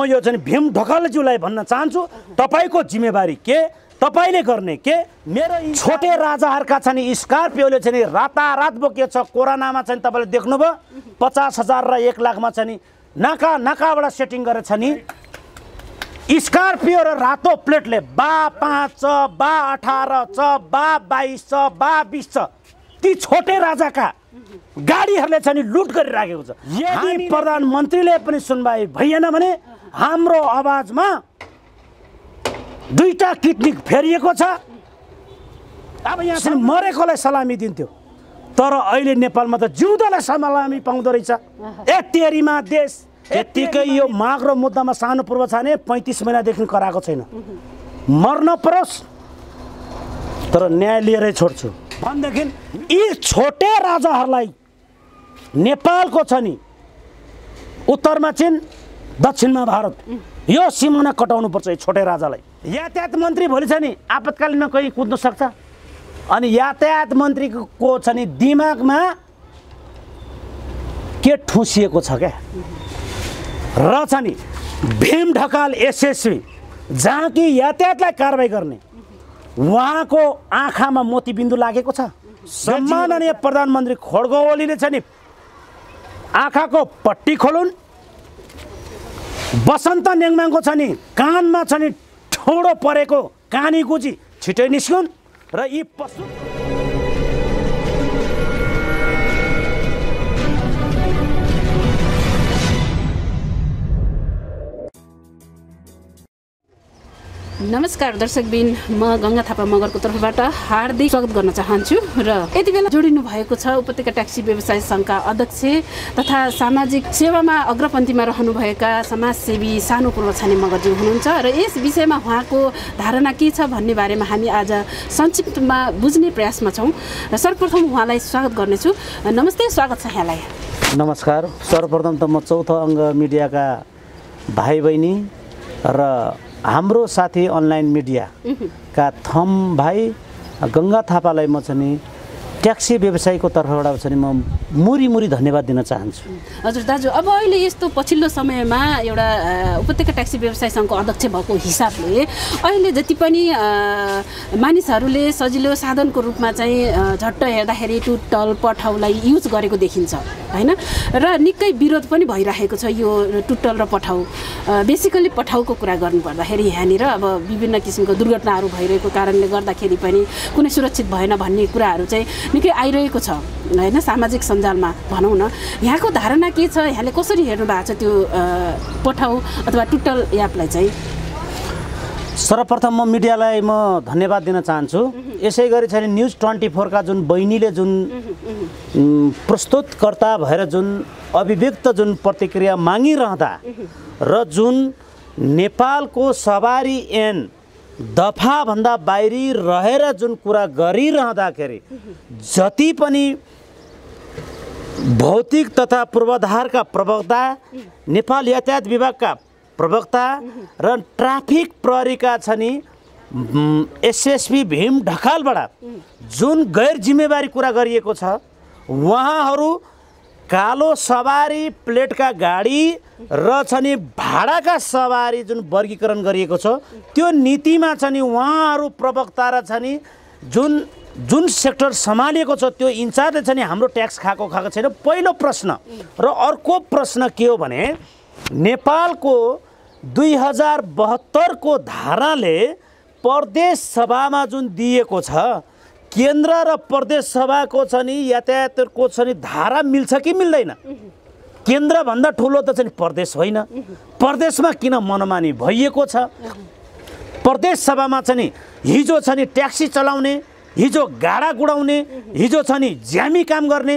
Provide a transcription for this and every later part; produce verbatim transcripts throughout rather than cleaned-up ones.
म यो चाहिँ भीम ढकालज्यूलाई भन्न चाहन्छु तपाईको जिम्मेवारी के तपाईले गर्ने के मेरो छोटे राजाहरुका चाहिँ स्कार्पियोले चाहिँ रातारात बोकेको छ कोरोनामा चाहिँ तपाईले देख्नुभयो पचास हजार र एक लाखमा चाहिँ नाका नाकाबाट सेटिङ गरेछ नि स्कार्पियो र रातो प्लेटले बा पाँच छ बा अठार छ बा बाइस छ बा बीस छ ती छोटे राजाका गाडीहरुले चाहिँ लुट गरिराखेको छ। यदि प्रधानमन्त्रीले पनि सुनवाई भएन भने हाम्रो आवाजमा दुईटा किडनी फेरिएको छ। अब यहाँ चाहिँ मरेकोलाई सलामी दिन्थ्यो तर अहिले नेपालमा त जिउँदालाई सलामी पाउँदो रहेछ। ए तेरीमा देश यतिकै यो माग र मुद्दामा सानो पूर्वछाने पैँतिस महिनादेखि कराएको छैन मर्न परोस् तर न्याय लिएरै छोड्छु भनेदेखि यी छोटे राजाहरूलाई नेपालको छ नि उत्तरमा चीन दक्षिणमा भारत यो सीमाना कटाउनु पर्छ। छोटे राजालाई यातायात मन्त्री भोलि छ नि आपतकालीनमा कोही कुद्न सक्छ अनि यातायात मन्त्रीको छ नि दिमागमा के ठुसिएको छ क्या र छ नि भीम ढकाल एसएसबी जहाँ कि यातायातलाई कारबाही गर्ने उहाँको आँखामा मोतीबिन्दु लागेको छ। सम्माननीय प्रधानमन्त्री खड्ग ओलीले छ नि आँखाको पट्टी खोलुन् बसन्त नेङमाङको छ नि कानमा छ नि ठोडो परेको कानी गुजी छिटै निस्किन् र यी पशु नमस्कार दर्शकबिन म गंगा थापा मगरको तर्फबाट हार्दिक स्वागत गर्न चाहन्छु र यति बेला जोडिनु भएको छ उपत्यका ट्याक्सी व्यवसाय संघका अध्यक्ष तथा सामाजिक सेवामा अग्रपन्थीमा रहनुभएका समाजसेवी सानु पूर्वछाने मगरजी हुनुहुन्छ र यस विषयमा उहाँको धारणा के छ भन्ने बारेमा हामी आज संक्षिप्तमा बुझ्ने प्रयासमा छौँ र सर्वप्रथम उहाँलाई स्वागत गर्नेछु। नमस्ते, स्वागत छ यहाँलाई। नमस्कार। सर्वप्रथम त म चौथो अङ्ग मिडियाका भाइ बहिनी र हाम्रो साथी अनलाइन मिडिया का थम भाइ गंगा थापालाई म चाहिँ नि ट्याक्सी व्यवसायीको तर्फबाट चाहिँ म मुरी मुरी धन्यवाद दिन चाहन्छु। हजुर दाजु, अब अहिले यस्तो पछिल्लो समयमा एउटा उपत्यका ट्याक्सी व्यवसाय संघको अध्यक्ष भएको हिसाबले अहिले जति पनि मानिसहरूले सजिलो साधनको रूपमा चाहिँ झट्ट हेर्दाखेरि टुटल पठाउलाई युज गरेको देखिन्छ हैन र निकै विरोध पनि भइरहेको छ यो टुटल र पठाउ। बेसिकली पठाउको कुरा गर्नुपर्दाखेरि यहाँनिर अब विभिन्न किसिमको दुर्घटनाहरू भइरहेको कारणले गर्दाखेरि पनि कुनै सुरक्षित भएन भन्ने कुराहरू चाहिँ निकै आइरहेको छ हैन सामाजिक सञ्जालमा भनौँ न। यहाँको धारणा के छ, यहाँले कसरी हेर्नु भएको छ त्यो पठाउ अथवा टुटल एपलाई चाहिँ? सर्वप्रथम म मिडियालाई म धन्यवाद दिन चाहन्छु। यसै गरी चाहिँ न्युज ट्वेन्टी फोरका जुन बहिनीले जुन प्रस्तुतकर्ता भएर जुन अभिव्यक्त जुन प्रतिक्रिया मागिरहँदा र जुन नेपालको सवारी ऐन दफाभन्दा बाहिरी रहेर जुन कुरा गरिरहँदाखेरि जति पनि भौतिक तथा पूर्वाधारका प्रवक्ता नेपाल यातायात विभागका प्रवक्ता र ट्राफिक प्रहरीका छ नि एसएसपी भीम ढकालबाट जुन गैर जिम्मेवारी कुरा गरिएको छ उहाँहरू कालो सवारी प्लेटका गाडी र छ नि भाडाका सवारी जुन वर्गीकरण गरिएको छ त्यो नीतिमा छ नि उहाँहरू प्रवक्ता र छ नि जुन जुन सेक्टर सम्हालेको छ त्यो इन्चार्जले छ नि हाम्रो ट्याक्स खाएको खाएको छैन, पहिलो प्रश्न। र अर्को प्रश्न के हो भने नेपालको दुई हजार बहत्तरको धाराले प्रदेश सभामा जुन दिएको छ केन्द्र र प्रदेश सभाको छ नि यातायातको छ नि धारा मिल्छ कि मिल्दैन? केन्द्रभन्दा ठुलो त चाहिँ प्रदेश होइन, प्रदेशमा किन मनमानी भइएको छ? प्रदेश सभामा चाहिँ हिजो छ नि ट्याक्सी चलाउने, हिजो गाडा गुडाउने, हिजो छ नि ज्यामी काम गर्ने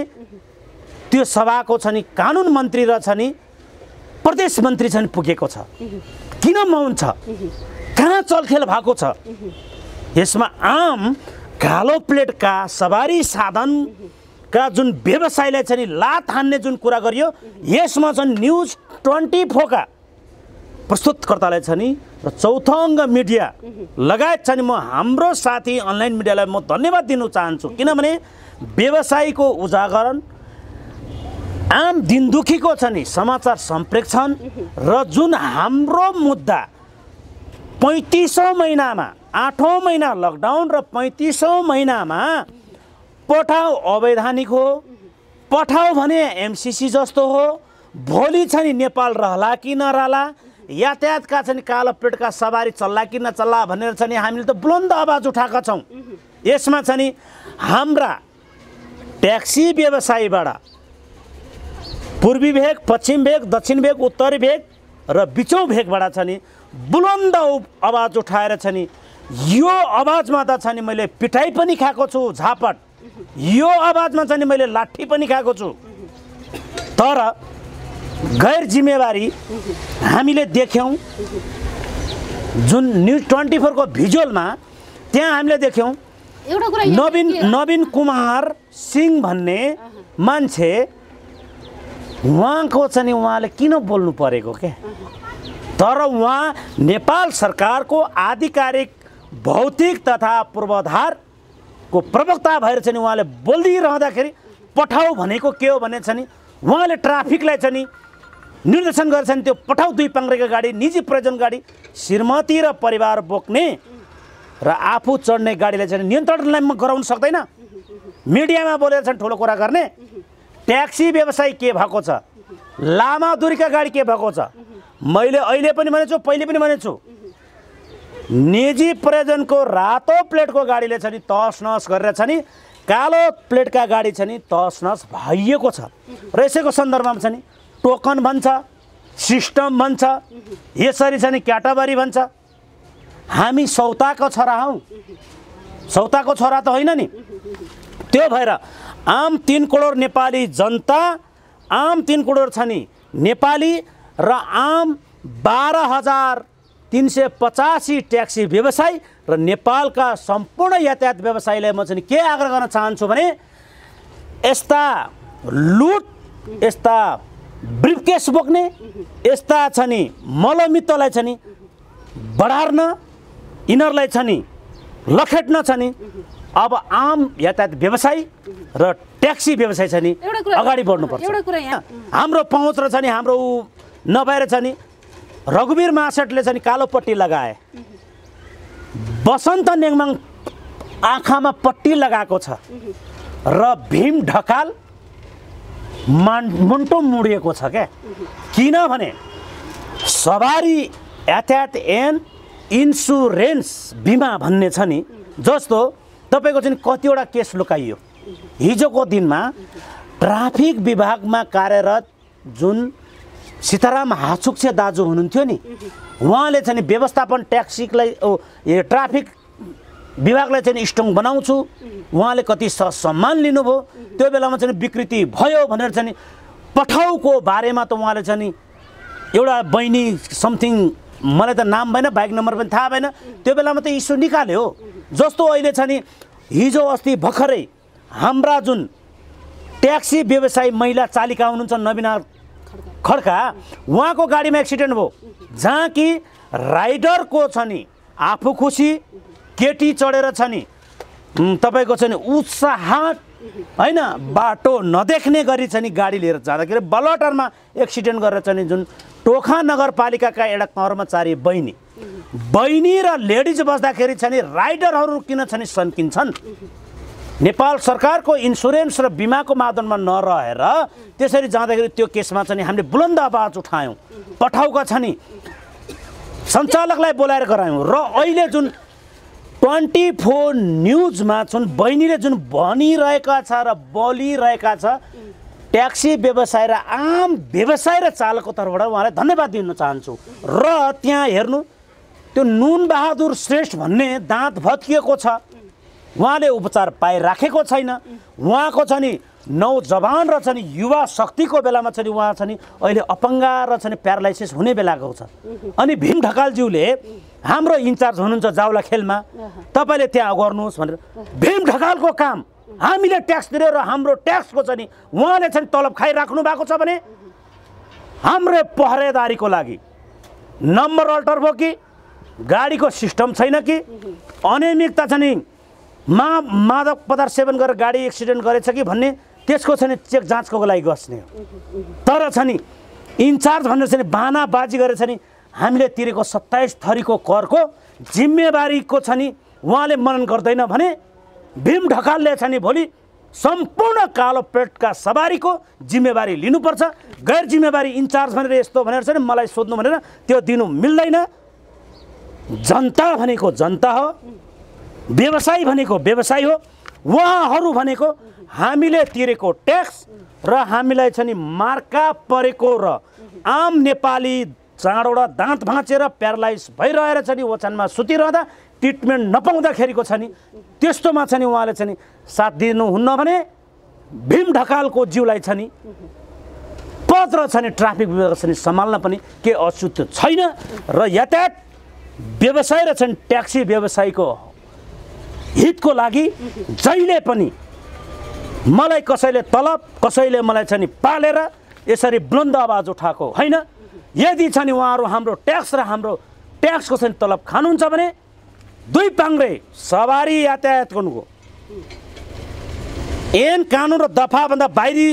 त्यो सभाको छ नि कानुन मन्त्री र छ नि प्रदेश मन्त्री छ नि पुगेको छ, किन मौन छ? कहाँ चलखेल भएको छ? यसमा आम कालो प्लेटका सवारी साधन का जुन व्यवसायलाई चाहिँ लात हान्ने जुन कुरा गरियो यसमा चाहिँ न्युज ट्वेन्टी फोरका प्रस्तुतकर्तालाई छ नि र चौथो अङ्ग मिडिया लगायत छ नि म हाम्रो साथी अनलाइन मिडियालाई म धन्यवाद दिन चाहन्छु किनभने व्यवसायको उजागरण आम दिनदुखी को समाचार संप्रेक्षण र जुन हाम्रो मुद्दा पैंतीसौं महीनामा आठौं महीना लकडाउन र पैंतीसौं महीनामा पठाउ अवैधानिक हो, पठाउ भने एमसीसी जस्तो हो। भोलि छ नि नेपाल रहला कि नरहला, यातायातका चाहिँ कालो प्लेटका सवारी चल्ला कि नचल्ला भनेर चाहिँ हामीले त बुलन्द आवाज उठाएका छौँ। यसमा चाहिँ नि हाम्रा ट्याक्सी व्यवसायीबाट पूर्वी भेग, पश्चिम भेग, दक्षिण भेग, उत्तरी भेग र बिचौँ भेगबाट छ नि बुलन्द आवाज उठाएर छ नि यो आवाजमा त छ नि मैले पिटाइ पनि खाएको छु, झापट, यो आवाजमा चाहिँ मैले लाठी पनि खाएको छु। तर गैर जिम्मेवारी हामीले देख्यौँ। जुन न्युज ट्वेन्टी फोर को भिजुअलमा त्यहाँ हामीले देख्यौँ नवीन नवीन कुमार सिंह भन्ने मान्छे, उहाँको चाहिँ उहाँले किन बोल्नु परेको के, तर उहाँ नेपाल सरकारको आधिकारिक भौतिक तथा पूर्वाधार को प्रवक्ता भएर चाहिँ उहाँले बोलिरहँदाखेरि पठाउ भनेको के हो भने चाहिँ उहाँले ट्राफिकलाई चाहिँ निर्देशन गर्छ नि त्यो पठाउ दुई पाङ्ग्रेको गाडी, निजी प्रयोजन गाडी, श्रीमती र परिवार बोक्ने र आफू चढ्ने गाडीलाई चाहिँ नियन्त्रणलाई गराउन सक्दैन। मिडियामा बोलेर चाहिँ ठुलो कुरा गर्ने। ट्याक्सी व्यवसाय के भएको छ, लामा दूरीका गाडी के भएको छ, मैले अहिले पनि भनेछु, पहिले पनि भनेछु, निजी प्रयोजनको रातो प्लेटको गाडीले छ नि तहसनहस गरेर छ नि कालो प्लेटका गाडी छ नि तहसनहस भइएको छ। र यसैको सन्दर्भमा छ नि टोकन भन्छ, सिस्टम भन्छ, यसरी छ नि क्याटेगोरी भन्छ। हामी सौताको छोरा हौँ, सौताको छोरा त होइन नि। त्यो भएर आम तीन करोड नेपाली जनता, आम तीन करोड छ नि नेपाली र आम बाह्र हजार तीन सय पचासी ट्याक्सी व्यवसायी र नेपालका सम्पूर्ण यातायात व्यवसायीलाई म चाहिँ के आग्रह गर्न चाहन्छु भने यस्ता लुट, यस्ता ब्रिफकेस बोक्ने, यस्ता छ नि मलमित्तलाई छ नि बढार्न, यिनीहरूलाई छ नि लखेट्न छ नि अब आम यातायात व्यवसायी र ट्याक्सी व्यवसाय छ नि अगाडि बढ्नुपर्छ। एउटा कुरा यहाँ हाम्रो पहुँच र छ नि हाम्रो नभएर छ नि रघुवीर महासेठले छ नि कालो पट्टी लगाए, बसन्त नेङमाङ आँखामा पट्टी लगाएको छ र भीम ढकाल मुन्टो मुडिएको छ क्या, किनभने सवारी यातायात एन इन्सुरेन्स बिमा भन्ने छ नि। जस्तो तपाईको चाहिँ कतिवटा केस लुकाइयो। हिजोको दिनमा ट्राफिक विभागमा कार्यरत जुन सीताराम हाचुक्से दाजु हुनुहुन्थ्यो नि, उहाँले चाहिँ व्यवस्थापन ट्याक्सीलाई ट्राफिक विभागलाई चाहिँ स्ट्रङ बनाउँछु, उहाँले कति सम्मान लिनुभयो। त्यो बेलामा चाहिँ विकृति भयो भनेर चाहिँ पठाउको बारेमा त उहाँले चाहिँ एउटा बहिनी समथिङ, मलाई त नाम भएन, बाइक नम्बर पनि थाहा भएन, त्यो बेलामा त इस्यु निकाल्यो। जस्तो अहिले छ नि हिजो अस्ति भर्खरै हाम्रा जुन ट्याक्सी व्यवसायी महिला चालिका हुनुहुन्छ नवीना खड्का, उहाँको गाडीमा एक्सिडेन्ट भयो, जहाँ कि राइडरको छ नि आफू खुसी केटी चढेर छ नि तपाईँको छ नि उत्साह होइन, बाटो नदेख्ने गरी छ नि गाडी लिएर जाँदाखेरि बलटरमा एक्सिडेन्ट गरेर छ नि जुन टोखा नगरपालिकाका एउटा कर्मचारी बहिनी बहिनी र लेडिज बस्दाखेरि छ नि राइडरहरू किन छ नि सन्किन्छन्। नेपाल सरकारको इन्सुरेन्स र बिमाको माध्यममा नरहेर त्यसरी जाँदाखेरि त्यो केसमा चाहिँ हामीले बुलन्द आवाज उठायौँ, पठाउका छ नि सञ्चालकलाई बोलाएर गरायौँ। र अहिले जुन ट्वेन्टी फोर न्युजमा जुन बहिनीले जुन भनिरहेका छ र बोलिरहेका छ, ट्याक्सी व्यवसाय र आम व्यवसाय र चालकको तर्फबाट उहाँलाई धन्यवाद दिन चाहन्छु। र त्यहाँ हेर्नु त्यो नुन बहादुर श्रेष्ठ भन्ने दाँत भत्किएको छ, उहाँले उपचार पाइराखेको छैन। उहाँको छ नि नौजवान र छ नि युवा शक्तिको बेलामा छ नि उहाँ छ नि अहिले अपङ्गा र छ नि प्यारालाइसिस हुने बेलाको छ। अनि भीम ढकालज्यूले हाम्रो इन्चार्ज हुनुहुन्छ जाउला खेलमा, तपाईँले त्यहाँ गर्नुहोस् भनेर भीम ढकालको काम हामीले ट्याक्स तिर्यो र हाम्रो ट्याक्सको छ नि उहाँले चाहिँ तलब खाइराख्नु भएको छ भने हाम्रो पहरेदारीको लागि नम्बर अल्टर भयो कि, गाडीको सिस्टम छैन कि, अनियमितता छ नि मा मादक पदार्थ सेवन गरेर गाडी एक्सिडेन्ट गरेछ कि भन्ने त्यसको चाहिँ चेक जाँचको लागि गस्ने हो। तर चाहिँ इन्चार्ज भनेर चाहिँ बानाबाजी गरेर चाहिँ हामीले तिरेको सत्ताइस थरीको करको जिम्मेवारीको चाहिँ उहाँले मनन गर्दैन भने भीम ढकालले चाहिँ भोलि सम्पूर्ण कालो पेटका सवारीको जिम्मेवारी लिनुपर्छ। गैर जिम्मेवारी इन्चार्ज भनेर यस्तो भनेर चाहिँ मलाई सोध्नु भनेर त्यो दिनु मिल्दैन। जनता भनेको जनता हो, व्यवसायी भनेको व्यवसायी हो। उहाँहरू भनेको हामीले तिरेको ट्याक्स र हामीलाई चाहिँ मार्का परेको र आम नेपाली चाँडोडा दाँत भाँचेर प्यारालाइज भइरहेर चाहिँ ओछ्यानमा सुतिरहँदा ट्रिटमेन्ट नपाउँदाखेरिको छ नि त्यस्तोमा छ नि उहाँले चाहिँ साथ दिनुहुन्न भने भीम ढकालको जिउलाई छ नि पद र छ नि ट्राफिक विभाग छ नि सम्हाल्न पनि के अछुत छैन। र यातायात व्यवसाय र छन् ट्याक्सी व्यवसायको हितको लागि जहिले पनि मलाई कसैले तलब कसैले मलाई चाहिँ पालेर यसरी बुलन्द आवाज उठाएको होइन। यदि छ नि उहाँहरू हाम्रो ट्याक्स र हाम्रो ट्याक्सको चाहिँ तलब खानुहुन्छ भने दुई पाङ्रे सवारी यातायात गर्नुको ऐन कानुन र दफाभन्दा बाहिरी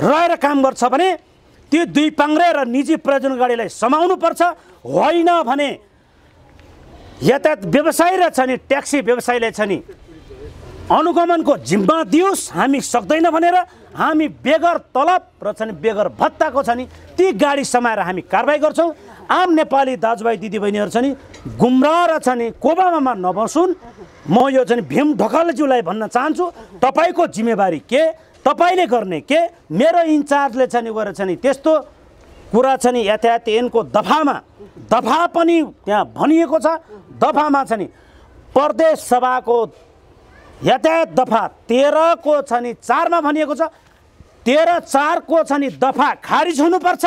रहेर काम गर्छ भने त्यो दुई पाङ्रे र निजी प्रयोजन गाडीलाई समाउनु पर्छ। होइन भने यातायात व्यवसाय र छ नि ट्याक्सी व्यवसायले छ नि अनुगमनको जिम्मा दियोस् हामी सक्दैन भनेर हामी बेगर तलब र छ नि बेगर भत्ताको छ नि ती गाडी समाएर हामी कारबाही गर्छौँ। आम नेपाली दाजुभाइ दिदीबहिनीहरू छ नि गुमराह र छ नि कोबामा नबसुन्। म यो चाहिँ भीम ढकालज्यूलाई भन्न चाहन्छु तपाईँको जिम्मेवारी के, तपाईँले गर्ने के। मेरो इन्चार्जले छ नि गएर छ नि त्यस्तो कुरा छ नि यातायात ऐनको दफामा दफा पनि त्यहाँ भनिएको छ। दफामा छ नि प्रदेश सभाको यातायात दफा तेह्रको छ नि चारमा भनिएको छ तेह्र चारको छ नि दफा खारिज हुनुपर्छ।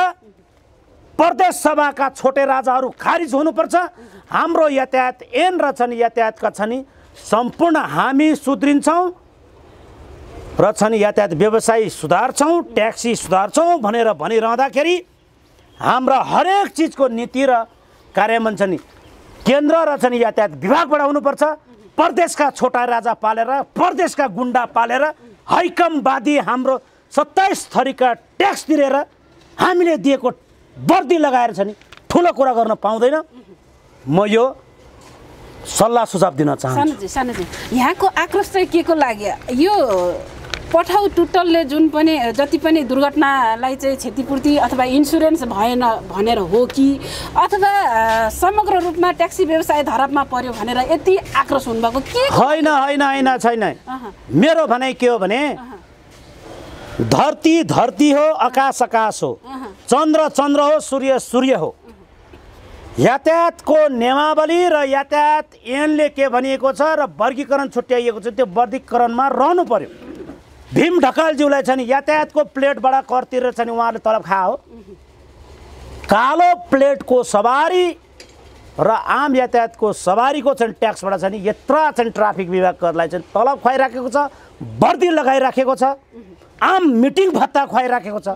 प्रदेश सभाका छोटे राजाहरू खारिज हुनुपर्छ। हाम्रो यातायात ऐन र छ नि यातायातका छ नि सम्पूर्ण हामी सुध्रिन्छौँ र छ नि यातायात व्यवसायी सुधार्छौँ, ट्याक्सी सुधार्छौँ भनेर भनिरहँदाखेरि हाम्रा हरेक चिजको नीति र कार्यान्वयन चाहिँ केन्द्र र चाहिँ यातायात विभागबाट हुनुपर्छ। प्रदेशका छोटा राजा पालेर प्रदेशका गुन्डा पालेर हैकमवादी हाम्रो सत्ताइस थरीका ट्याक्स तिरेर हामीले दिएको वर्दी लगाएर चाहिँ ठुलो कुरा गर्न पाउँदैन। म यो सल्लाह सुझाव दिन चाहन्छु। सानुजी, यहाँको आक्रोश चाहिँ के को लाग्यो? यो पठाउ टुटलले जुन पनि जति पनि दुर्घटनालाई चाहिँ क्षतिपूर्ति अथवा इन्सुरेन्स भएन भनेर हो कि अथवा समग्र रूपमा ट्याक्सी व्यवसाय धरापमा पर्यो भनेर यति आक्रोश हुनुभएको के? होइन होइन होइन छैन। मेरो भनाइ के हो भने धरती धरती हो, आकाश आकाश हो, चन्द्र चन्द्र हो, सूर्य सूर्य हो। यातायातको नियमावली र यातायात ऐनले के भनिएको छ र वर्गीकरण छुट्याइएको छ त्यो वर्गीकरणमा रहनु पर्यो। भीम ढकालज्यूलाई छ नि यातायातको प्लेटबाट कर तिरेर छ नि उहाँहरूले तलब खायो। कालो प्लेटको सवारी र आम यातायातको सवारीको चाहिँ ट्याक्सबाट छ नि यत्रा चाहिँ ट्राफिक विभागहरूलाई चाहिँ तलब खुवाइराखेको छ, बर्दी लगाइराखेको छ, आम मिटिङ भत्ता खुवाइराखेको छ।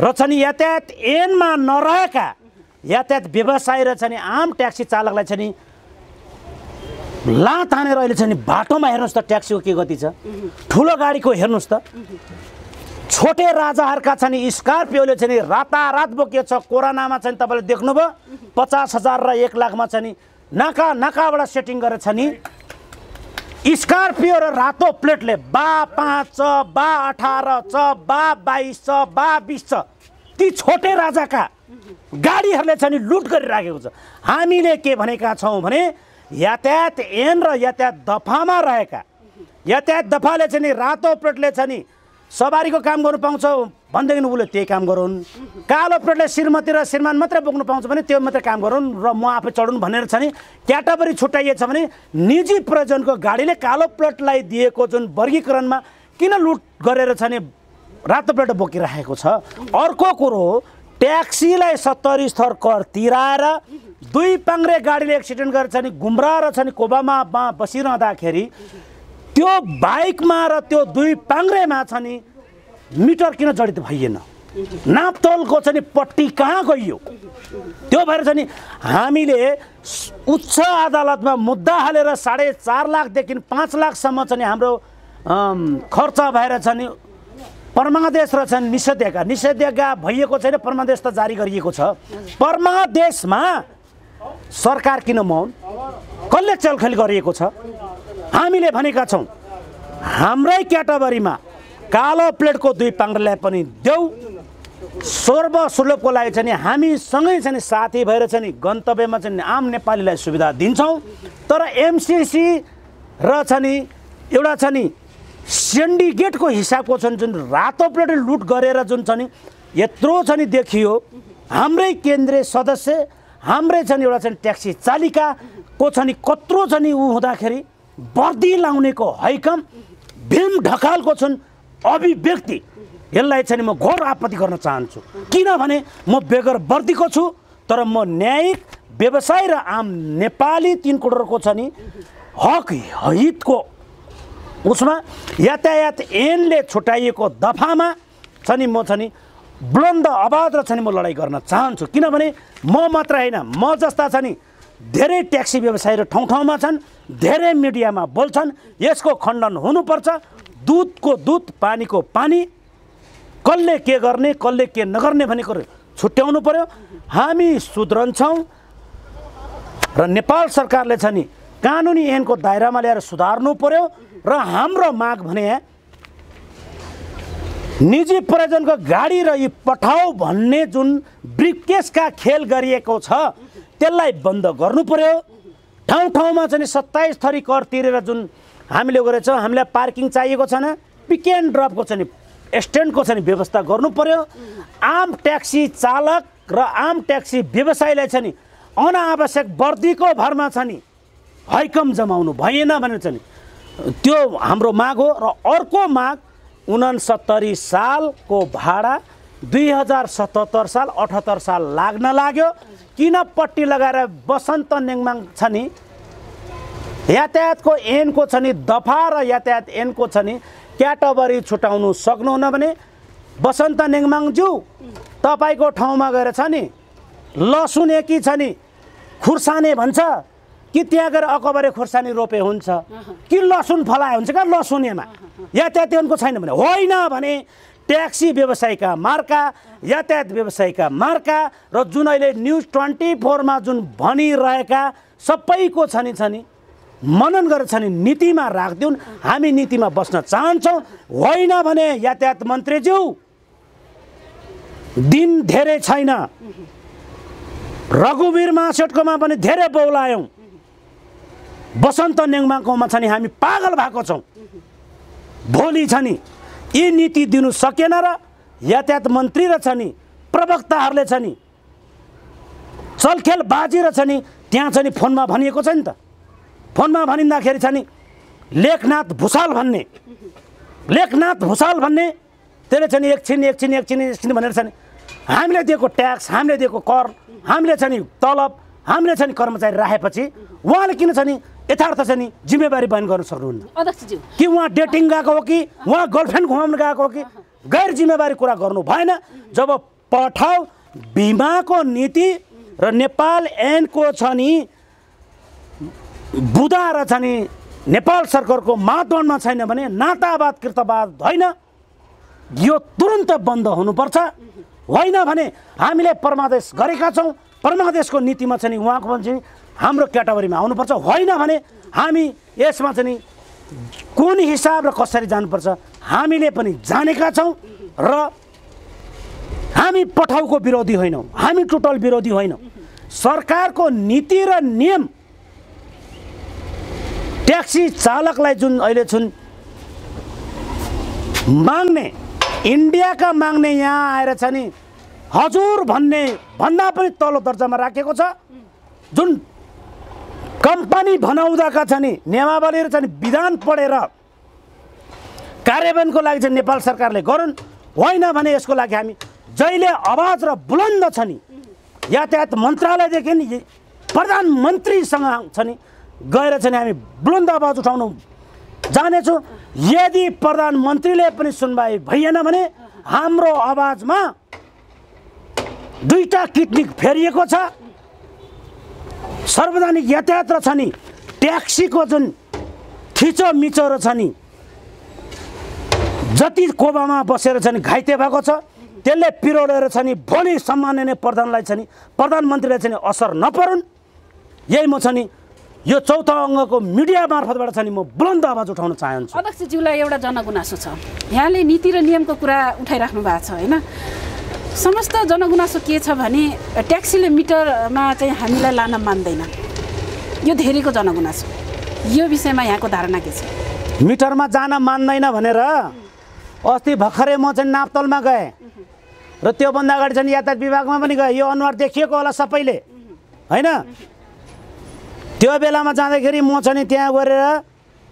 र छ नि यातायात ऐनमा नरहेका यातायात व्यवसाय र छ नि आम ट्याक्सी चालकलाई छ नि ला तानेर अहिले छ नि बाटोमा हेर्नुहोस् त ट्याक्सीको के गति छ। ठुलो गाडीको हेर्नुहोस् त छोटे राजाहरूका छ नि स्कर्पियोले छ नि रातारात बोकेको छ। कोरोनामा चाहिँ तपाईँले देख्नुभयो पचास हजार र एक लाखमा छ नि नाका नाकाबाट सेटिङ गरेर छ नि स्कर्पियो र रातो प्लेटले बा पाँच छ, बा अठार छ, बा बाइस छ, बा बिस छ। ती छोटे राजाका गाडीहरूले छ नि लुट गरिराखेको छ। हामीले के भनेका छौँ भने यातायात ऐन र यातायात दफामा रहेका यातायात दफाले चाहिँ नि रातो प्लेटले छ नि सवारीको काम गर्नु पाउँछ भनेदेखि उसले त्यही काम गरौन्। कालो प्लेटले श्रीमती र श्रीमान मात्रै बोक्नु पाउँछ भने त्यो मात्रै काम गरौन् र म आफै चढुन् भनेर छ नि क्याटागोरी छुट्याइएको छ भने निजी प्रयोजनको गाडीले कालो प्लेटलाई दिएको जुन वर्गीकरणमा किन लुट गरेर छ नि रातो प्लेट बोकिराखेको छ। अर्को कुरो ट्याक्सीलाई सत्तरी स्तर कर तिराएर दुई पाङ्रे गाडीले एक्सिडेन्ट गरेर छ नि गुमराह र छ नि कोबामा बसिरहँदाखेरि त्यो बाइकमा र त्यो दुई पाङ्रेमा छ नि मिटर किन जडित भइएन, नापतोलको छ नि पट्टी कहाँ गइयो? त्यो भएर छ नि हामीले उच्च अदालतमा मुद्दा हालेर साढे चार लाखदेखि पाँच लाखसम्म छ नि हाम्रो खर्च भएर छ नि परमादेश रचन निषेधाज्ञा निषेधाज्ञा भएको छैन, परमादेश त जारी गरिएको छ। परमादेशमा सरकार किन मौन, कसले चलखेल गरिएको छ? हामीले भनेका छौँ हाम्रै क्याटेगोरीमा कालो प्लेटको दुई पाङ्ग्रालाई पनि देऊ, सर्वसुलभको लागि चाहिँ हामी सँगै चाहिँ साथी भएर चाहिँ गन्तव्यमा चाहिँ आम नेपालीलाई सुविधा दिन्छौँ। तर एमसिसी र चाहिँ एउटा चाहिँ सेन्डिकेटको हिसाबको छन् जुन रातो प्लेट लुट गरेर जुन छ नि यत्रो छ नि देखियो, हाम्रै केन्द्रीय सदस्य हाम्रै चाहिँ एउटा चाहिँ ट्याक्सी चालिकाको छ नि कत्रो छ नि ऊ हुँदाखेरि बर्दी लाउनेको हैकम भीम ढकालको छन् अभिव्यक्ति, यसलाई चाहिँ म घोर आपत्ति गर्न चाहन्छु। किनभने म बेगर बर्दीको छु, तर म न्यायिक व्यवसाय र आम नेपाली तिन करोडको छ नि हक हितको उसमा यातायात ऐनले छुट्याइएको दफामा छ नि म छ नि बुलन्द आवाज र छ नि म लडाइँ गर्न चाहन्छु। किनभने म मात्र होइन, म जस्ता छ नि धेरै ट्याक्सी व्यवसायीहरू ठाउँ ठाउँमा छन्, धेरै मिडियामा बोल्छन्, यसको खण्डन हुनुपर्छ। दुधको दुध पानीको पानी, कसले के गर्ने कसले के नगर्ने भनेको छुट्याउनु पर्यो। हामी सुध्रन्छौँ र नेपाल सरकारले छ नि कानुनी ऐनको दायरामा ल्याएर सुधार्नु पर्यो। र हाम्रो माग भने निजी प्रयोजनको गाडी र यी पठाउ भन्ने जुन ब्रिकेसका खेल गरिएको छ त्यसलाई बन्द गर्नु पर्यो। ठाउँ ठाउँमा चाहिँ सत्ताइस थरी कर तिरेर जुन हामीले गरेछौँ, हामीलाई पार्किङ चाहिएको छैन, पिक एन्ड ड्रपको चाहिँ स्ट्यान्डको चाहिँ व्यवस्था गर्नु पर्यो। आम ट्याक्सी चालक र आम ट्याक्सी व्यवसायीलाई छ नि अनावश्यक बर्दीको भरमा छ नि हैकम जमाउनु भएन भनेर चाहिँ त्यो हाम्रो माग हो। र अर्को माग उनसत्तरी सालको भाडा दुई हजार सतहत्तर साल अठहत्तर साल लाग्न लाग्यो, किन पट्टी लगाएर बसन्त नेङमाङ छ नि यातायातको ऐनको छ नि दफा र यातायात ऐनको छ नि क्याटेगोरी छुटाउनु सक्नुहुन्न भने बसन्त नेङमाङज्यू तपाईँको ठाउँमा गएर छ नि लसुन कि छ नि खुर्सानी भन्छ कि त्यहाँ गएर अकबरे खुर्सानी रोपे हुन्छ कि लसुन फलाए हुन्छ क्या लसुनेमा यातायात ऐनको छैन भने होइन भने ट्याक्सी व्यवसायका मार्का यातायात व्यवसायका मार्का र जुन अहिले न्युज ट्वेन्टी फोरमा जुन भनिरहेका सबैको छ नि छ नि मनन गरेर छ नि नीतिमा राखिदिउन्। हामी नीतिमा बस्न चाहन्छौँ, होइन भने यातायात मन्त्रीज्यू दिन धेरै छैन, रघुवीर महासेठकोमा पनि धेरै बौलायौँ, बसन्त नेङमाङकोमा छ नि हामी पागल भएको छौँ। भोलि छ नि यी नीति दिनु सकेन र यातायात मन्त्री र छ नि प्रवक्ताहरूले छ नि चलखेल बाजी र छ नि त्यहाँ छ नि फोनमा भनिएको छ नि त, फोनमा भनिँदाखेरि छ नि लेखनाथ भुसाल भन्ने लेखनाथ भुसाल भन्ने त्यसले छ नि एकछिन एकछिन एकछिन एकछिन भनेर छ नि हामीले दिएको ट्याक्स हामीले दिएको कर हामीले छ नि तलब हामीले छ नि कर्मचारी राखेपछि उहाँले किन छ नि यथार्थ चाहिँ नि जिम्मेवारी बयान गर्न सक्नुहुन्न कि उहाँ डेटिङ गएको हो कि उहाँ गर्लफ्रेन्ड घुमाउनु गएको हो कि, गैर जिम्मेवारी कुरा गर्नु भएन। जब पठाउ बिमाको नीति र नेपाल ऐनको छ नि बुधा र छ नि नेपाल सरकारको मापदण्डमा छैन भने नातावाद कृतवाद होइन, यो तुरन्त बन्द हुनुपर्छ। होइन भने हामीले परमादेश गरेका छौँ, परमादेशको नीतिमा छ नि उहाँको पनि हाम्रो क्याटेगोरीमा आउनुपर्छ। होइन भने हामी यसमा चाहिँ कुन हिसाब र कसरी जानुपर्छ हामीले पनि जानेका छौँ। र हामी पठाउको विरोधी होइनौँ, हामी टोटल विरोधी होइनौँ। सरकारको नीति र नियम ट्याक्सी चालकलाई जुन अहिले छन् माग्ने इन्डियाका माग्ने यहाँ आएर छ नि हजुर भन्ने भन्दा पनि तल्लो दर्जामा राखेको छ। जुन कम्पनी भनाउँदाका छ नि नियमावलीहरू छ नि विधान पढेर कार्यान्वयनको लागि चाहिँ नेपाल सरकारले गरून्, होइन भने यसको लागि हामी जहिले आवाज र बुलन्द छ नि यातायात मन्त्रालयदेखि प्रधानमन्त्रीसँग छ नि गएर चाहिँ हामी बुलन्द आवाज उठाउनु जानेछौँ। यदि प्रधानमन्त्रीले पनि सुनवाई भइएन भने हाम्रो आवाजमा दुईवटा किडनी फेरिएको छ। सार्वजनिक यातायात र छ नि ट्याक्सीको जुन थिचोमिचो र छ नि जति कोबामा बसेर चाहिँ घाइते भएको छ त्यसले पिरोडेर चाहिँ भोलि सम्माननीय प्रधानलाई चाहिँ प्रधानमन्त्रीलाई चाहिँ असर नपरुन् यही म चाहिँ यो चौथा अङ्गको मिडिया मार्फतबाट चाहिँ म बुलन्द आवाज उठाउन चाहन्छु। अध्यक्षज्यूलाई एउटा जनगुनासो छ, यहाँले नीति र नियमको कुरा उठाइराख्नु भएको छ हैन, समस्त जनगुनासो के छ भने ट्याक्सीले मिटरमा चाहिँ हामीलाई लान मान्दैन, यो धेरैको जनगुनासो, यो विषयमा यहाँको धारणा के छ? मिटरमा जान मान्दैन भनेर अस्ति भर्खरै म चाहिँ नापतोलमा गएँ र त्योभन्दा अगाडि चाहिँ यातायात विभागमा पनि गएँ, यो अनुहार देखिएको होला सबैले होइन। त्यो बेलामा जाँदाखेरि म चाहिँ त्यहाँ गएर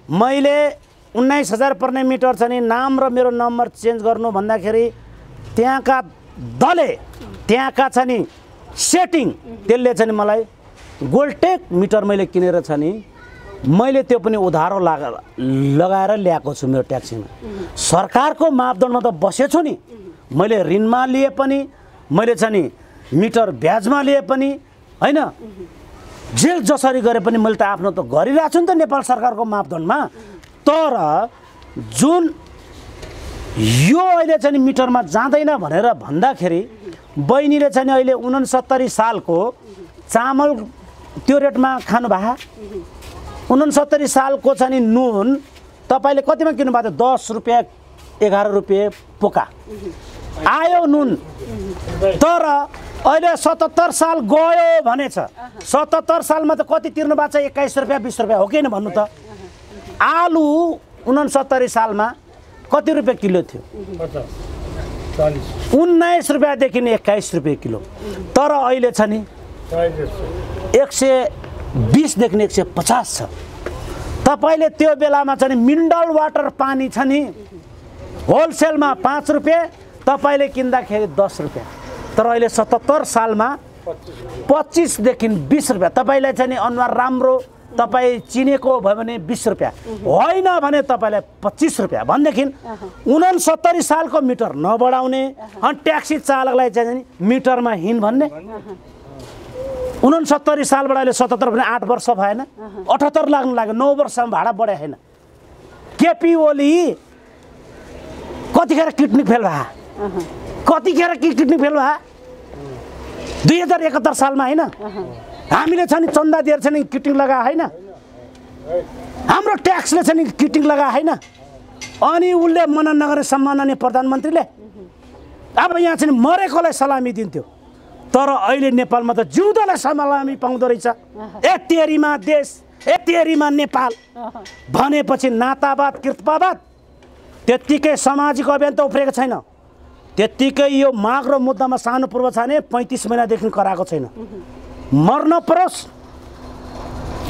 मैले उन्नाइस हजार पर्ने मिटर चाहिँ नाम र मेरो नम्बर चेन्ज गर्नु भन्दाखेरि त्यहाँका दले त्यहाँका चाहिँ सेटिङ त्यसले चाहिँ मलाई गोल्टेक मिटर मैले किनेर छ नि मैले त्यो पनि उधारो लगा लगाएर ल्याएको छु मेरो ट्याक्सीमा। सरकारको मापदण्डमा त बसेछु नि, मैले ऋणमा लिए पनि मैले चाहिँ नि मिटर ब्याजमा लिए पनि होइन जेल जसरी गरे पनि मैले त आफ्नो त गरिरहेको छु नि त नेपाल सरकारको मापदण्डमा। तर जुन यो अहिले चाहिँ मिटरमा जाँदैन भनेर भन्दाखेरि बहिनीले चाहिँ अहिले उनसत्तरी सालको चामल त्यो रेटमा खानुभएको, उनसत्तरी सालको चाहिँ नुन तपाईँले कतिमा किन्नु भएको थियो? दस रुपियाँ एघार रुपियाँ पोका आयो नुन। तर अहिले सतहत्तर साल गयो भनेछ, सतहत्तर सालमा त कति तिर्नु भएको छ? एक्काइस रुपियाँ बिस रुपियाँ हो कि होइन भन्नु त। आलु उनसत्तरी सालमा कति रुपियाँ किलो थियो? उन्नाइस रुपियाँदेखि एक्काइस रुपियाँ किलो। तर अहिले छ नि एक सय बिसदेखि एक सय पचास छ। तपाईँले त्यो बेलामा चाहिँ मिनरल वाटर पानी छ नि होलसेलमा पाँच रुपियाँ, तपाईँले किन्दाखेरि दस रुपियाँ। तर अहिले सतहत्तर सालमा पच्चिसदेखि बिस रुपियाँ। तपाईँलाई चाहिँ अनुहार राम्रो तपाईँ चिनेको भयो भने बिस रुपियाँ होइन भने तपाईँलाई पच्चिस रुपियाँ भनेदेखि उनसत्तरी सालको मिटर नबढाउने अनि ट्याक्सी चालकलाई चाहिँ मिटरमा हिँड भन्ने। उनसत्तरी सालबाट अहिले सतहत्तर भने आठ वर्ष भएन, अठहत्तर लाग्नु लाग्यो, नौ वर्षमा भाडा बढाए होइन। केपी ओली कतिखेर किडनी फेल भए, कतिखेर किडनी फेल भए? दुई हजार एकहत्तर सालमा होइन। हामीले छ नि चन्दा दिएर छ नि किटिङ लगा होइन, हाम्रो ट्याक्सले छ नि किटिङ लगा होइन। अनि उसले मनन नगरे सम्माननीय प्रधानमन्त्रीले अब यहाँ चाहिँ मरेकोलाई सलामी दिन्थ्यो, तर अहिले नेपालमा त जिउँदोलाई सलामी पाउँदो रहेछ। ए तेरीमा देश, ए तेरीमा नेपाल भनेपछि नातावाद कृतपावाद त्यत्तिकै सामाजिक अभियान त उफ्रेको छैन, त्यत्तिकै यो माग र मुद्दामा सानो पूर्वछाने पैँतिस महिनादेखि कराएको छैन। मर्न परोस्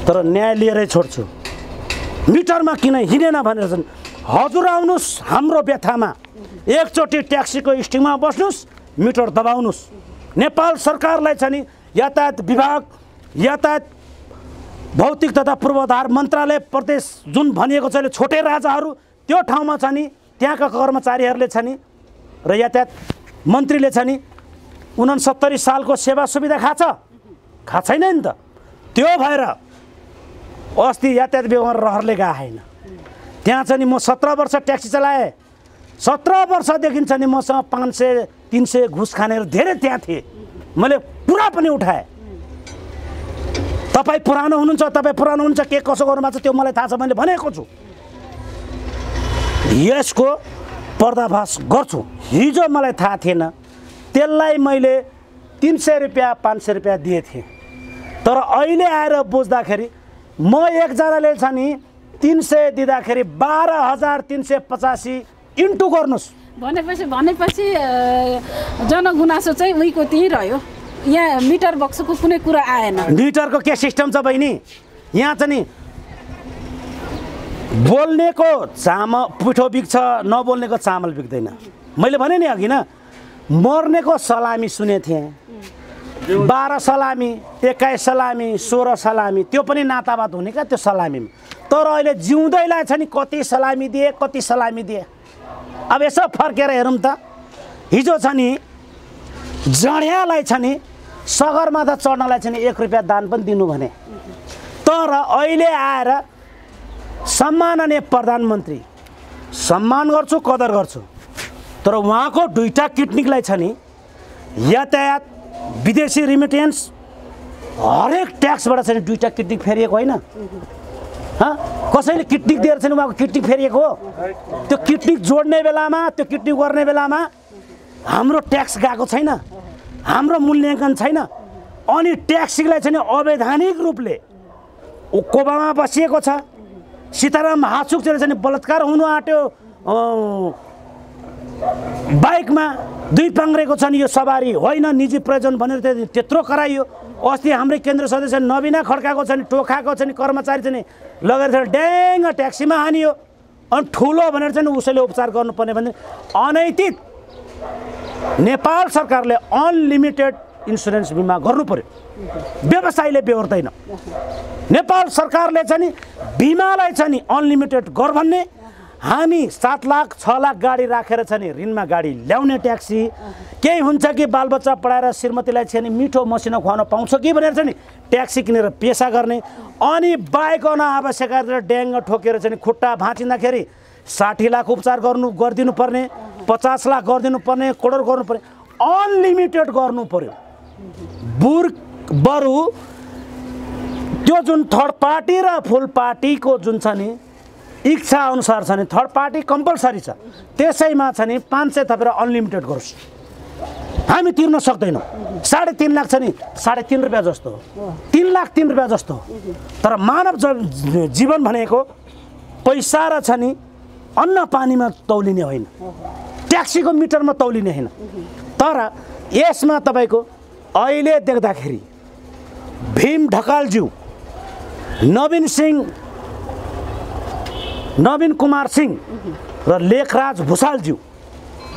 तर न्याय लिएरै छोड्छु। मिटरमा किन हिँडेन भनेर छन्, हजुर आउनुहोस् हाम्रो व्यथामा, एकचोटि ट्याक्सीको स्टिङमा बस्नुहोस्, मिटर दबाउनुहोस्। नेपाल सरकारलाई छ नि यातायात विभाग, यातायात भौतिक तथा पूर्वाधार मन्त्रालय प्रदेश जुन भनिएको छ छोटे राजाहरू त्यो ठाउँमा छ नि त्यहाँका कर्मचारीहरूले छ नि र यातायात मन्त्रीले छ नि उनसत्तरी सालको सेवा सुविधा खाछ खा छैन नि त। त्यो भएर अस्ति यातायात विभागमा रहरले गएको होइन, त्यहाँ चाहिँ म सत्र वर्ष ट्याक्सी चलाएँ, सत्र वर्षदेखि चाहिँ मसँग पाँच सय तिन सय घुस खानेहरू धेरै त्यहाँ थिए, मैले पुरा पनि उठाएँ। तपाईँ पुरानो हुनुहुन्छ, तपाईँ पुरानो हुनुहुन्छ, के कसो गर्नुभएको छ त्यो मलाई थाहा छ, मैले भनेको छु, यसको पर्दाफास गर्छु। हिजो मलाई थाहा थिएन, त्यसलाई मैले तिन सय रुपियाँ पाँच सय रुपियाँ दिए थिएँ, तर अहिले आएर बुझ्दाखेरि म एकजनाले छ नि तिन सय दिँदाखेरि बाह्र हजार तिन सय पचासी इन्टु गर्नुहोस् भनेपछि भनेपछि जनगुनासो चाहिँ उहीको त्यहीँ रह्यो। यहाँ मिटर बक्सको कुनै कुरा आएन। मिटरको के सिस्टम छ बहिनी, यहाँ चाहिँ नि बोल्नेको चामल पिठो बिक्छ, नबोल्नेको चामल बिक्दैन। मैले भने नि अघि न मर्नेको सलामी सुने थिएँ, बाह्र सलामी, एक्काइस सलामी, सोह्र सलामी, त्यो पनि नातावाद हुने क्या त्यो सलामीमा। तर अहिले जिउँदैलाई छ नि कति सलामी दिए, कति सलामी दिए। अब यसो फर्केर हेरौँ त, हिजो छ नि जड्यालाई छ नि सगरमाथा चढ्नलाई छ नि एक रुपियाँ दान पनि दिनु भने। तर अहिले आएर सम्माननीय प्रधानमन्त्री सम्मान गर्छु कदर गर्छु तर वहाँको दुईटा किडनीलाई छ नि यातायात विदेशी रिमिटेन्स हरेक ट्याक्सबाट चाहिँ दुईटा किडनी फेरिएको होइन ह कसैले किडनी दिएर चाहिँ वहाँको किडनी फेरिएको हो। त्यो किडनी जोड्ने बेलामा त्यो किडनी गर्ने बेलामा हाम्रो ट्याक्स गएको छैन, हाम्रो मूल्याङ्कन छैन अनि ट्याक्सीलाई चाहिँ अवैधानिक रूपले कोबामा बसिएको छ। सीताराम हाचुकतिर चाहिँ बलात्कार हुनु आँट्यो बाइकमा दुई पाङ्ग्रेको छन् यो सवारी होइन निजी प्रयोजन भनेर त्यत्रो कराइयो। अस्ति हाम्रै केन्द्र सदस्य नवीना खड्काको छन् टोखाको छन् कर्मचारी चाहिँ लगेर चाहिँ ड्याङ ट्याक्सीमा हानियो अनि ठुलो भनेर चाहिँ उसैले उपचार गर्नुपर्ने भने अनैतिक। नेपाल सरकारले अनलिमिटेड इन्सुरेन्स बिमा गर्नु पर्यो, व्यवसायीले बेहोर्दैन। नेपाल सरकारले चाहिँ बिमालाई चाहिँ अनलिमिटेड गर भन्ने, हामी सात लाख छ लाख गाडी राखेर चाहिँ ऋणमा गाडी ल्याउने ट्याक्सी, केही हुन्छ कि बालबच्चा पढाएर श्रीमतीलाई चाहिँ मिठो मसिनो खुवाउन पाउँछ कि भनेर चाहिँ ट्याक्सी किनेर पेसा गर्ने अनि बाहेक अनावश्यक ड्याङ्ग ठोकेर चाहिँ खुट्टा भाँचिँदाखेरि साठी लाख उपचार गर्नु गरिदिनुपर्ने, पचास लाख गरिदिनुपर्ने, करोड गर्नुपर्ने, अनलिमिटेड गर्नु पर्यो। बुर बरु त्यो जुन थर्ड पार्टी र फुल पार्टीको जुन छ नि इच्छा अनुसार छ नि थर्ड पार्टी कम्पलसरी छ त्यसैमा छ नि पाँच सय थपेर अनलिमिटेड गरोस्। हामी तिर्न सक्दैनौँ, साढे तिन लाख छ नि साढे तिन रुपियाँ जस्तो हो, तिन लाख तिन रुपियाँ जस्तो हो। तर मानव जीवन भनेको पैसा र छ नि अन्न पानीमा तौलिने होइन, ट्याक्सीको मिटरमा तौलिने होइन। तर यसमा तपाईँको अहिले देख्दाखेरि भीम ढकालज्यू, नवीन सिंह नवीन कुमार सिंह र लेखराज भुषालज्यू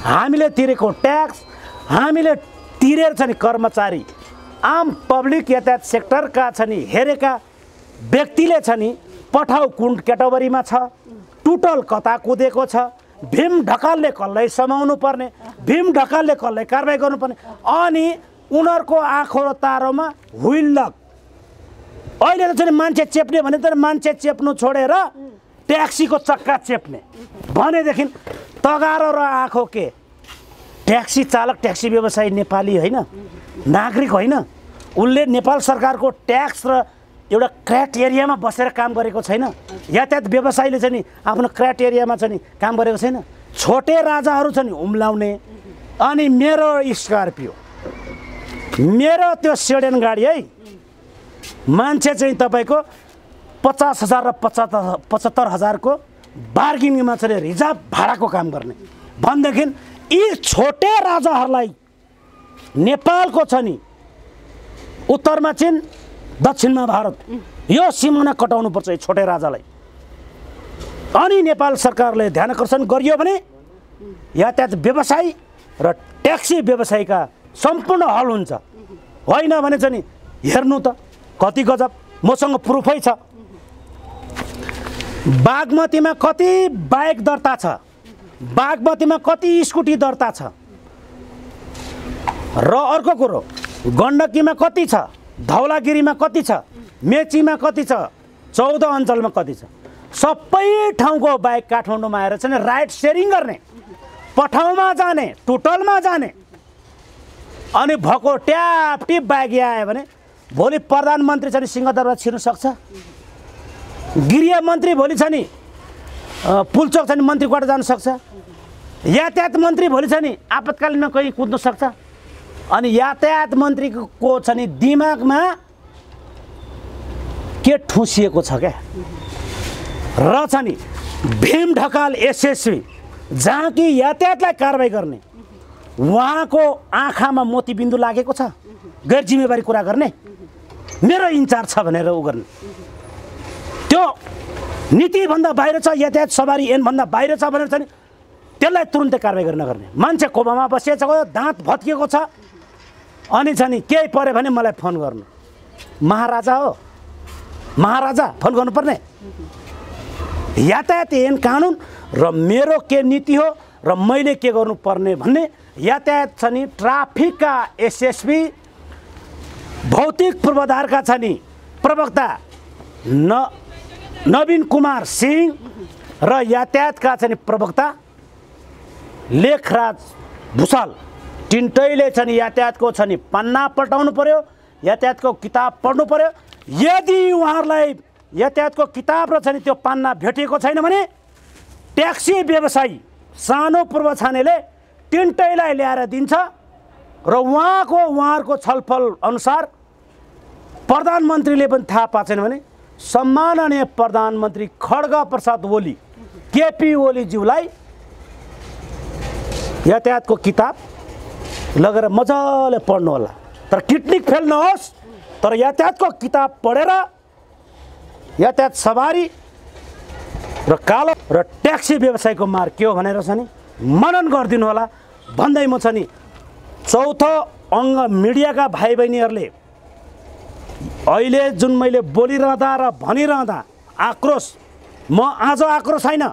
हामीले तिरेको ट्याक्स, हामीले तिरेर छ नि कर्मचारी आम पब्लिक यातायात सेक्टरका छ नि हेरेका व्यक्तिले छ नि पठाउ कुन क्याटेगोरीमा छ, टोटल कता कुदेको छ, भीम ढकालले कसलाई समाउनु पर्ने, भीम ढकालले कसलाई कारवाही गर्नुपर्ने अनि उनीहरूको आँखो र तारोमा ह्विल लक। अहिले त चाहिँ मान्छे चेप्ने भने त मान्छे चेप्नु छोडेर ट्याक्सीको चक्का चेप्ने भनेदेखि तगारो र आँखो के ट्याक्सी चालक, ट्याक्सी व्यवसायी नेपाली होइन, नागरिक होइन। उनले नेपाल सरकारको ट्याक्स र एउटा क्र्याट एरियामा बसेर काम गरेको छैन, यातायात व्यवसायीले चाहिँ नि आफ्नो क्र्याट एरियामा चाहिँ नि काम गरेको छैन। छोटे राजाहरू छ नि उम्लाउने अनि मेरो स्कर्पियो, मेरो त्यो सेडेन गाडी है मान्छे चाहिँ तपाईँको पचास हजार र पचहत्तर पचहत्तर हजारको बार्गेनिङमा चाहिँ रिजर्भ भाडाको काम गर्ने भनेदेखि यी छोटे राजाहरूलाई नेपालको छ नि उत्तरमा चिन दक्षिणमा भारत यो सिमाना कटाउनु पर्छ यो छोटे राजालाई। अनि नेपाल सरकारले ध्यानकर्षण गरियो भने यातायात व्यवसायी र ट्याक्सी व्यवसायीका सम्पूर्ण हल हुन्छ। होइन भने चाहिँ नि हेर्नु त कति गजब, मसँग प्रुफै छ। बागमतीमा कति बाइक दर्ता छ, बागमतीमा कति स्कुटी दर्ता छ र अर्को कुरो गण्डकीमा कति छ, धौलागिरीमा कति छ, मेचीमा कति छ, चौध अञ्चलमा कति छ। सबै ठाउँको बाइक काठमाडौँमा आएर चाहिँ राइड सेयरिङ गर्ने, पठाउमा जाने, टोटलमा जाने अनि भएको ट्यापटिप बाइक यहाँ आयो भने भोलि प्रधानमन्त्री चाहिँ सिंहदरबार छिर्न सक्छ, गृहमन्त्री भोलि छ नि पुलचोक छ नि मन्त्री क्वार्टर जान सक्छ, यातायात मन्त्री भोलि छ नि आपतकालीनमा कहीँ कुद्न सक्छ। अनि यातायात मन्त्रीको छ नि दिमागमा के ठुसिएको छ क्या र छ नि भीम ढकाल एसएसबी जहाँ कि यातायातलाई कारवाही गर्ने उहाँको आँखामा मोतीबिन्दु लागेको छ गैर जिम्मेवारी कुरा गर्ने, मेरो इन्चार्ज छ भनेर उ गर्ने, त्यो नीतिभन्दा बाहिर छ, यातायात सवारी ऐनभन्दा बाहिर छ भनेर चाहिँ त्यसलाई तुरुन्तै कारवाही गर्न गर्ने। मान्छे कोबामा बसिएको छ, दाँत भत्किएको छ अनि छ नि केही पऱ्यो भने मलाई फोन गर्नु, महाराजा हो महाराजा फोन गर्नुपर्ने। यातायात ऐन कानुन र मेरो के नीति हो र मैले के गर्नुपर्ने भन्ने यातायात छ नि ट्राफिकका एसएसबी, भौतिक पूर्वाधारका छ नि प्रवक्ता न नवीन कुमार सिंह, र यातायातका चाहिँ प्रवक्ता लेखराज भुसाल टिन्टैले चाहिँ यातायातको चाहिँ पन्ना पल्टाउनु पर्यो, यातायातको किताब पढ्नु पर्यो। यदि उहाँहरूलाई यातायातको किताब र चाहिँ त्यो पन्ना भेटिएको छैन भने ट्याक्सी व्यवसायी सानो पूर्वछानेले टिन्टैलाई ल्याएर दिन्छ र उहाँको उहाँहरूको छलफल अनुसार प्रधानमन्त्रीले पनि थाहा पाएछन् भने सम्माननीय प्रधानमन्त्री खड्गा प्रसाद ओली केपी ओलीज्यूलाई यातायातको किताब लगेर मजाले पढ्नु होला, तर किडनिक फेल नहोस्। तर यातायातको किताब पढेर यातायात सवारी र कालो र ट्याक्सी व्यवसायको मार के हो भनेर छ नि मनन गरिदिनु होला भन्दै म छ नि चौथो अङ्ग मिडियाका भाइ बहिनीहरूले अहिले जुन मैले बोलिरहँदा र भनिरहँदा आक्रोश, म आज आक्रोश होइन,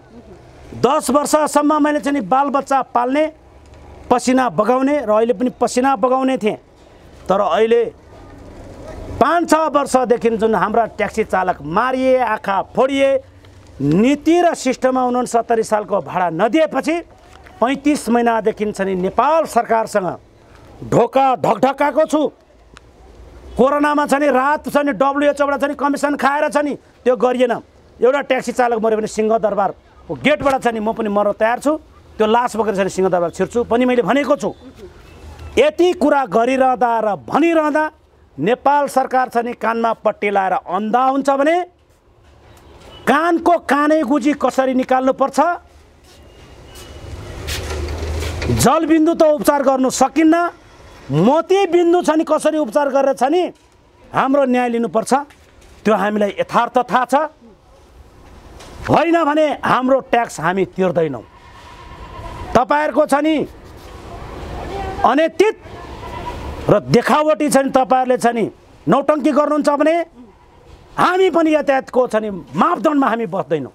दस वर्षसम्म मैले चाहिँ बालबच्चा पाल्ने, पसिना बगाउने र अहिले पनि पसिना बगाउने थिएँ। तर अहिले पाँच छ वर्षदेखि जुन हाम्रा ट्याक्सी चालक मारिए, आँखा फोडिए, नीति र सिस्टममा उनसत्तरी सालको भाडा नदिएपछि पैँतिस महिनादेखि छ नि नेपाल सरकारसँग ढोका ढकढकाएको छु। कोरोनामा छ नि रात छ नि डब्लुएचओबाट छ नि कमिसन खाएर छ नि त्यो गरिएन। एउटा ट्याक्सी चालक मऱ्यो भने सिंहदरबारको गेटबाट छ नि म पनि मर्न तयार छु, त्यो लास बोकेर छ नि सिंहदरबार छिर्छु पनि मैले भनेको छु। यति कुरा गरिरहँदा र भनिरहँदा नेपाल सरकार छ नि कानमा पट्टी लाएर अन्धा हुन्छ भने कानको कानै गुजी कसरी निकाल्नुपर्छ? जलबिन्दु त उपचार गर्नु सकिन्न, मोती बिन्दु छ नि कसरी उपचार गरेर छ नि हाम्रो न्याय लिनुपर्छ, त्यो हामीलाई यथार्थ थाहा छ। होइन भने हाम्रो ट्याक्स हामी तिर्दैनौँ। तपाईँहरूको छ नि अनैतिक र देखावटी छ नि तपाईँहरूले छ नि नौटङ्की गर्नुहुन्छ भने हामी पनि यातायातको छ नि मापदण्डमा हामी बस्दैनौँ।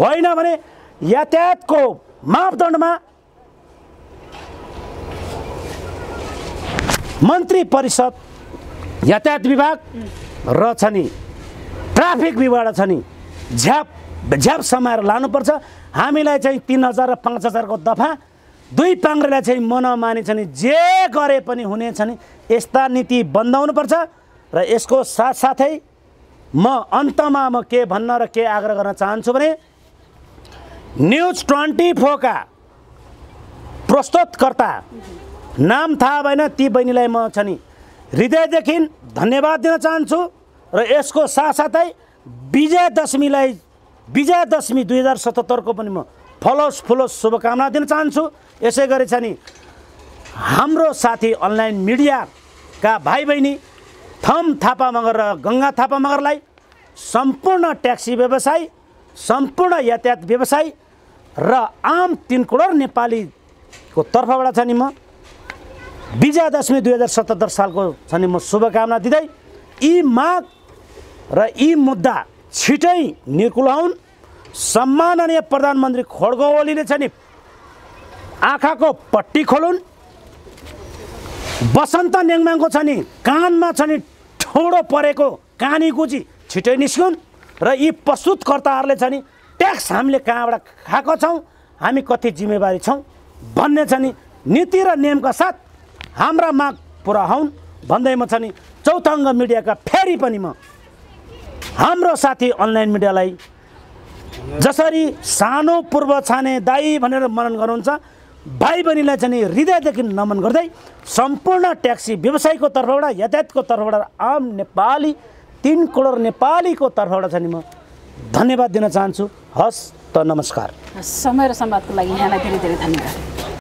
होइन भने यातायातको मापदण्डमा मन्त्री परिषद, यातायात विभाग र छ नि ट्राफिक विभाग छ नि झ्याप झ्याप समाएर लानुपर्छ। हामीलाई चाहिँ तिन हजार र पाँच हजारको दफा दुई पाङ्रेलाई चाहिँ मनमानी छ नि जे गरे पनि हुने छ नि यस्ता नीति बन्द हुनुपर्छ। र यसको साथसाथै म अन्तमा म के भन्न र के आग्रह गर्न चाहन्छु भने न्युज ट्वेन्टी फोरका प्रस्तुतकर्ता नाम थाहा भएन ती बहिनीलाई म छ नि हृदयदेखि धन्यवाद दिन चाहन्छु। र यसको साथसाथै विजयादशमीलाई विजयादशमी दुई हजार सतहत्तरको पनि म फलोस् फुलोस् शुभकामना दिन चाहन्छु। यसै गरी छ नि हाम्रो साथी अनलाइन मिडियाका भाइ बहिनी थम थापा मगर र गङ्गा थापा मगरलाई सम्पूर्ण ट्याक्सी व्यवसायी, सम्पूर्ण यातायात व्यवसायी र आम तिन करोड नेपालीको तर्फबाट छ नि म विजयादशमी दुई हजार सतहत्तर सालको छ नि म शुभकामना दिँदै यी माग र यी मुद्दा छिटै निर्कुलाउन्। सम्माननीय प्रधानमन्त्री खड्गा ओलीले छ नि आँखाको पट्टी खोलुन्। बसन्त नेङमाङको छ नि कानमा छ नि ठौडो परेको कानी गुजी छिटै निस्किन्। र यी प्रस्तुतकर्ताहरूले छ नि ट्याक्स हामीले कहाँबाट खाएको छौँ, हामी कति जिम्मेवारी छौँ भन्ने छ नि नीति र नियमका साथ हाम्रा माग पुरा हुन् भन्दै म छ नि चौथो अङ्ग मिडियाका फेरि पनि म हाम्रो साथी अनलाइन मिडियालाई जसरी सानो पूर्वछाने दाई भनेर मनन गर्नुहुन्छ भाइ बहिनीलाई चाहिँ हृदयदेखि नमन गर्दै सम्पूर्ण ट्याक्सी व्यवसायीको तर्फबाट, यातायातको तर्फबाट, आम नेपाली तिन करोड नेपालीको तर्फबाट चाहिँ म धन्यवाद दिन चाहन्छु। हस् त नमस्कार। समय र संवादको लागि यहाँलाई धेरै धेरै धन्यवाद।